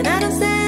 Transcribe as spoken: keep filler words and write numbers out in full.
and I don't say